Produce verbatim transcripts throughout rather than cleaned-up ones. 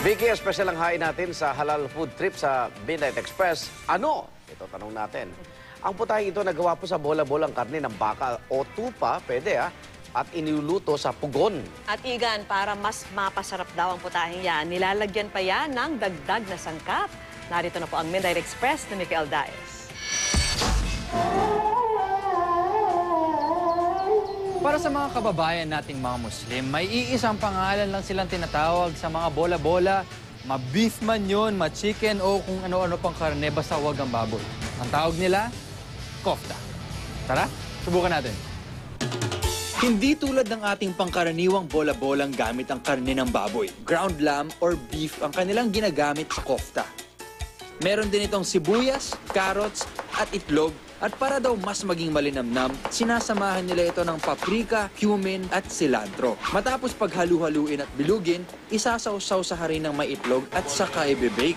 Vicky, special ang hain natin sa halal food trip sa Midnight Express. Ano? Ito, tanong natin. Ang putahe ito nagawa po sa bola-bola ang karne ng baka o tupa, pwede ah, at iniluluto sa pugon. At igan, para mas mapasarap daw ang putaheng yan, nilalagyan pa yan ng dagdag na sangkap. Narito na po ang Midnight Express ni Mikael Daez. Para sa mga kababayan nating mga Muslim, may iisang pangalan lang silang tinatawag sa mga bola-bola. Ma-beef man yun, ma-chicken o kung ano-ano pang karne, basta huwag ang baboy. Ang tawag nila, kofta. Tara, subukan natin. Hindi tulad ng ating pangkaraniwang bola-bolang gamit ang karne ng baboy. Ground lamb or beef ang kanilang ginagamit sa kofta. Meron din itong sibuyas, carrots at itlog. At para daw mas maging malinamnam, sinasamahan nila ito ng paprika, cumin at cilantro. Matapos paghalu-haluin at bilugin, isasaw-saw sa harin ng maitlog at saka ibibake.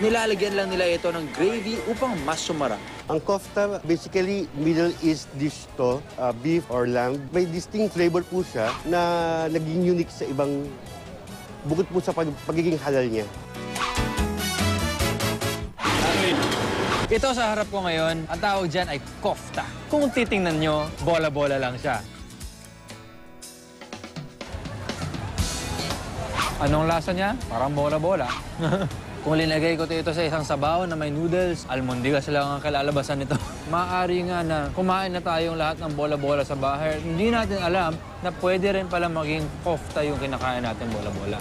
Nilalagyan lang nila ito ng gravy upang mas sumarap. Ang kofta, basically, Middle East dish to, uh, beef or lamb. May distinct flavor po siya na naging unique sa ibang, bukod po sa pag pagiging halal niya. Ito sa harap ko ngayon, ang tawag dyan ay kofta. Kung titingnan nyo, bola-bola lang siya. Anong lasa niya? Parang bola-bola. Kung linagay ko ito sa isang sabaw na may noodles, almondigas lang ang kalalabasan nito. Maaari nga na kumain na tayong lahat ng bola-bola sa bahay. Hindi natin alam na pwede rin pala maging kofta yung kinakain natin bola-bola.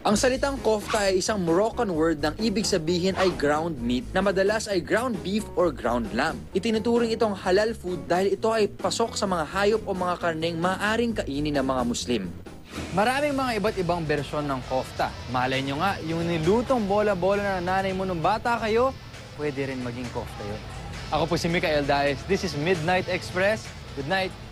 Ang salitang kofta ay isang Moroccan word ng ibig sabihin ay ground meat na madalas ay ground beef or ground lamb. Itinuturing itong halal food dahil ito ay pasok sa mga hayop o mga karneng maaaring kainin ng mga Muslim. Maraming mga iba't ibang bersyon ng kofta. Malay nyo nga, yung nilutong bola-bola na nanay mo nung bata kayo, pwede rin maging kofta yun. Ako po si Mikael Daez. This is Midnight Express. Good night.